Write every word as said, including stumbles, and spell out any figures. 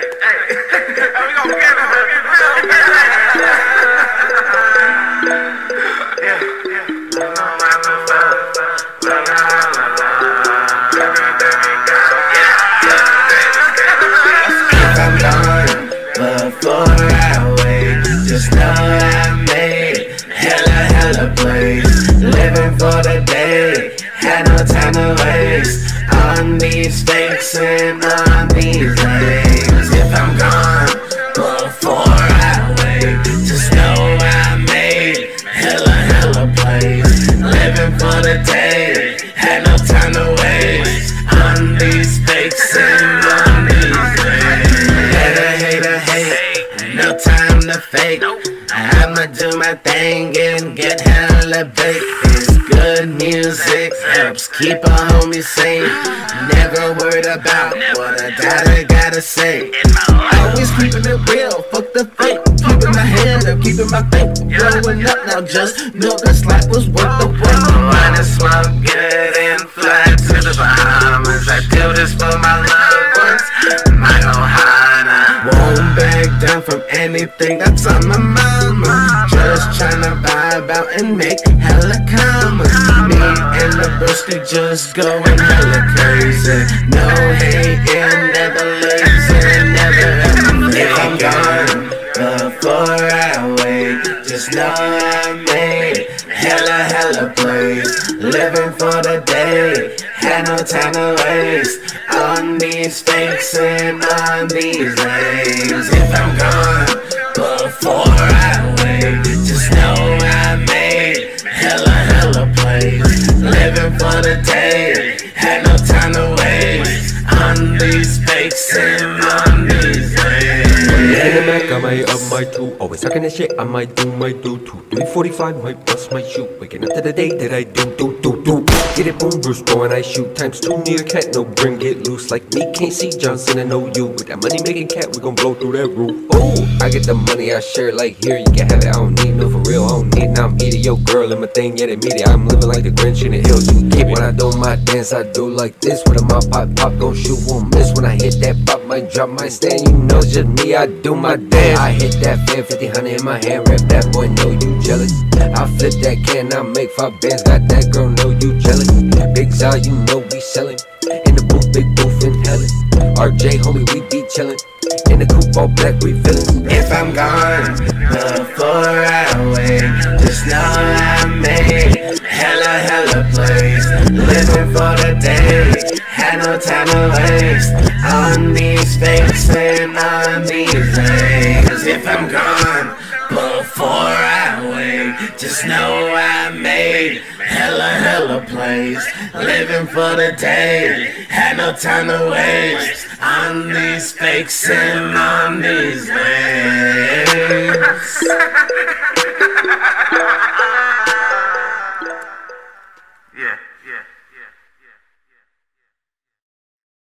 Hey, hey, we gonna get him. Yeah, yeah. La la la la la la la. But for I wait, just know I made it. Hella, hella place, living for the day. Had no time to waste on these fakes and on these days. I'm gone before I wake. Just know I made it. Hella, hella place, living for the day. Had no time to waste on these fakes and on these days. Hater, hater, hate, no time to fake. I'ma do my thing and get hella baked. It's good music, helps keep a homie sane. Never worried about what I gotta gotta say. Always keeping it real, fuck the fake. Keeping my head up, keeping my faith. Blowing up now, just know this life was worth the wait. Mine is smoke good and fly to the Bahamas. I do this for my loved ones, my Ohana. Won't back down from anything that's on my mama. Just tryna vibe out and make hella commas. Me and the broski just going hella crazy. No hate and never lazy. If I'm gone before I wake, just know I made it. Hella, hella place, living for the day. Had no time to waste on these fakes and on these lays. If I'm gone before I wake, just know I made it. Hella, hella place, living for the day. Had no time to waste on these fakes and on these lays. Got my up, my two, always sucking that shit. I might do my do too. three forty-five might bust my shoe. Waking up to the day that I do do do do. Get it boom, Bruce Bowen, I shoot times two. Near cat, no bring it loose. Like me, can't see Johnson and no you. With that money making cat, we gon' blow through that roof. Oh, I get the money, I share it like here. You can have it, I don't need no for real. I don't need now. I'm eating your girl and my thing, yet it media. I'm living like the Grinch in the hills. You keep it. When I do my dance, I do like this. With a mop, pop, pop, gon' shoot, won't miss. When I hit that pop, might drop my stand. You know it's just me, I do my dance. I hit that fan, fifty hundred in my hand. Rap that boy, know you jealous. I flip that can, I make five bands. Got that girl, know you jealous. Big Zyle, you know we selling. In the booth, big booth in hellin'. R J, homie, we be chillin'. In the coupe, all black, we feelin'. If I'm gone before I wake, just know I made it. Hella, hella place, living for the day. Had no time to waste on these fakes and on these things. If I'm gone before I wake, just know I made it. Hella, hella place, living for the day. Had no time to waste on these fakes and on these things.